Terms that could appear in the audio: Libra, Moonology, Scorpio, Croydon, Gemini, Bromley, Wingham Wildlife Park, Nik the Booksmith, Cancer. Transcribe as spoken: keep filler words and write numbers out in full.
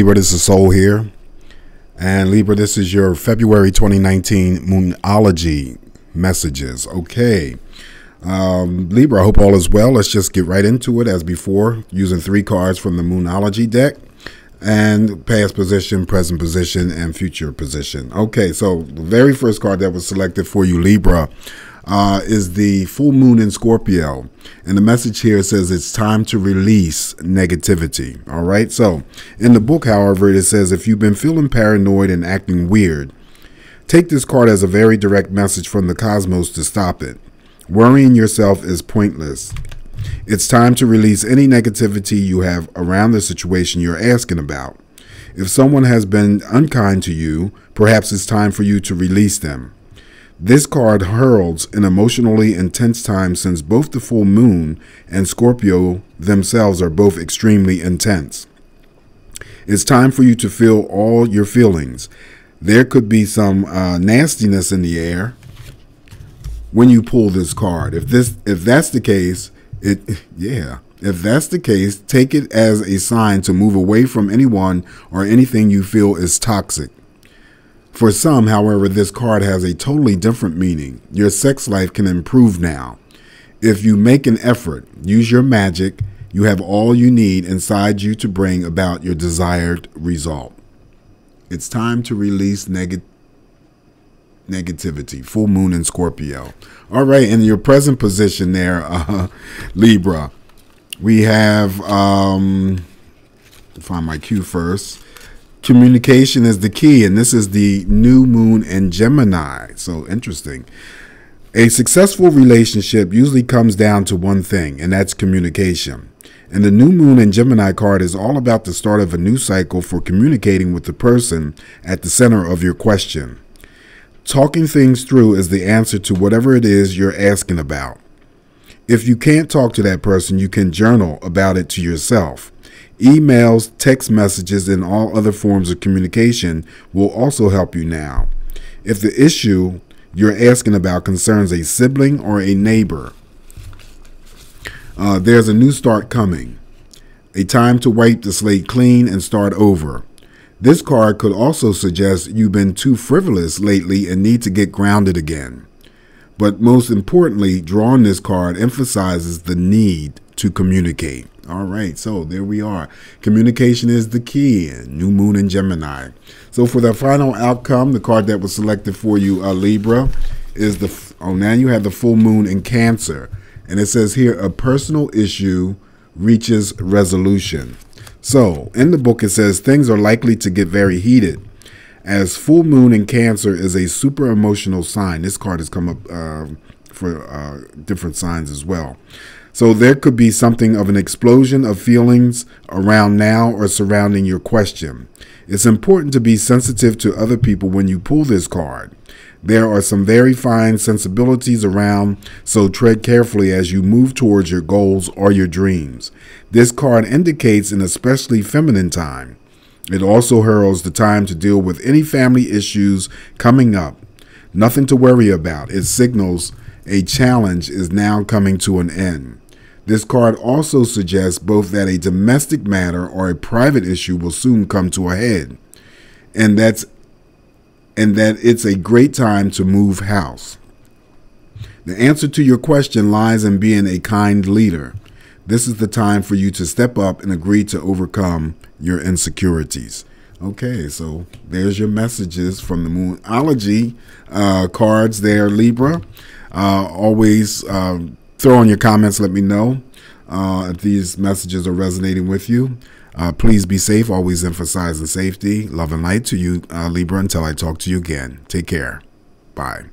Libra, this is Soul here. And Libra, this is your February twenty nineteen Moonology messages. Okay. Um, Libra, I hope all is well. Let's just get right into it as before, using three cards from the Moonology deck. And past position, present position, and future position. Okay, so the very first card that was selected for you, Libra, uh, is the full moon in Scorpio. And the message here says it's time to release negativity. All right, so in the book, however, it says if you've been feeling paranoid and acting weird, take this card as a very direct message from the cosmos to stop it. Worrying yourself is pointless. It's time to release any negativity you have around the situation you're asking about. If someone has been unkind to you, perhaps it's time for you to release them. This card heralds an emotionally intense time since both the full moon and Scorpio themselves are both extremely intense. It's time for you to feel all your feelings. There could be some uh, nastiness in the air when you pull this card. If this, if that's the case... It, yeah, if that's the case, take it as a sign to move away from anyone or anything you feel is toxic. For some, however, this card has a totally different meaning. Your sex life can improve now. If you make an effort, use your magic, you have all you need inside you to bring about your desired result. It's time to release negativity. Negativity, full moon in Scorpio. All right, in your present position there, uh, Libra, we have, um, find my cue first. Communication is the key, and this is the new moon in Gemini. So interesting. A successful relationship usually comes down to one thing, and that's communication. And the new moon in Gemini card is all about the start of a new cycle for communicating with the person at the center of your question. Talking things through is the answer to whatever it is you're asking about. If you can't talk to that person, you can journal about it to yourself. Emails, text messages, and all other forms of communication will also help you now. If the issue you're asking about concerns a sibling or a neighbor, uh, there's a new start coming. A time to wipe the slate clean and start over. This card could also suggest you've been too frivolous lately and need to get grounded again. But most importantly, drawing this card emphasizes the need to communicate. All right, so there we are. Communication is the key. New moon in Gemini. So for the final outcome, the card that was selected for you, uh, Libra, is the... F oh, now you have the full moon in Cancer. And it says here, a personal issue reaches resolution. So, in the book it says things are likely to get very heated, as full moon in Cancer is a super emotional sign. This card has come up uh, for uh, different signs as well. So there could be something of an explosion of feelings around now or surrounding your question. It's important to be sensitive to other people when you pull this card. There are some very fine sensibilities around, so tread carefully as you move towards your goals or your dreams. This card indicates an especially feminine time. It also heralds the time to deal with any family issues coming up. Nothing to worry about. It signals a challenge is now coming to an end. This card also suggests both that a domestic matter or a private issue will soon come to a head, and that's and that it's a great time to move house. The answer to your question lies in being a kind leader. This is the time for you to step up and agree to overcome your insecurities. Okay, so there's your messages from the Moonology uh, cards there, Libra. Uh, always uh, throw in your comments, let me know uh, if these messages are resonating with you. Uh, please be safe, always emphasizing safety. Love and light to you, uh, Libra, until I talk to you again. Take care. Bye.